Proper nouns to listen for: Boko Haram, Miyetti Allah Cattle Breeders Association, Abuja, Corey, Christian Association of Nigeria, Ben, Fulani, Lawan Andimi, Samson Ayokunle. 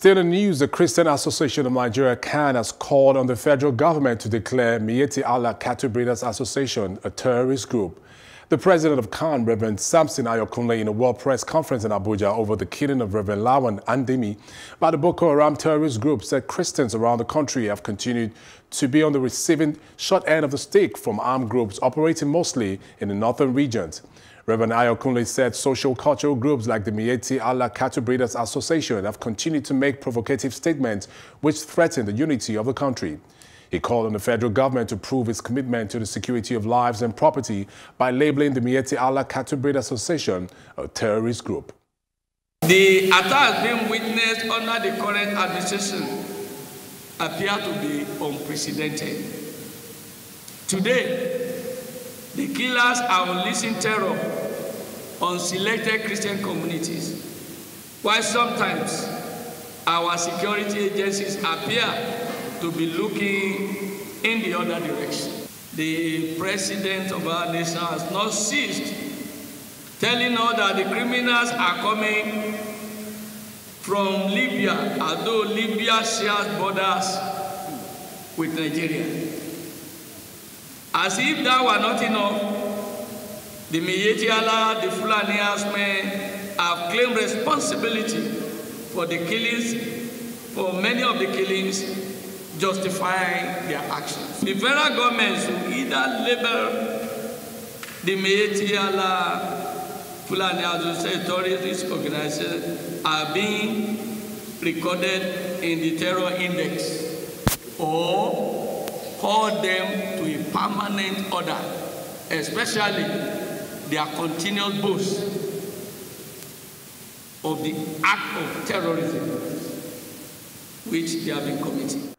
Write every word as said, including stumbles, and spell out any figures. Still in the news, the Christian Association of Nigeria (C A N) has called on the federal government to declare Miyetti Allah Cattle Breeders Association a terrorist group. The president of C A N, Reverend Samson Ayokunle, in a World Press Conference in Abuja over the killing of Reverend Lawan Andimi by the Boko Haram terrorist group, said Christians around the country have continued to be on the receiving short end of the stick from armed groups operating mostly in the northern regions. Reverend Ayokunle said social cultural groups like the Miyetti Allah Cattle Breeders Association have continued to make provocative statements which threaten the unity of the country. He called on the federal government to prove its commitment to the security of lives and property by labeling the Miyetti Allah Cattle Breeders Association a terrorist group. The attacks being witnessed under the current administration appear to be unprecedented. Today, the killers are unleashing terror on selected Christian communities, while sometimes our security agencies appear to be looking in the other direction. The president of our nation has not ceased telling us that the criminals are coming from Libya, although Libya shares borders with Nigeria. As if that were not enough, the Miyetti Allah, the Fulani herdsmen have claimed responsibility for the killings, for many of the killings, justifying their actions. The federal government should either label the Miyetti Allah Fulani Association terrorist organization are being recorded in the terror index, or call them to a permanent order, especially their continual boost of the act of terrorism which they have been committing.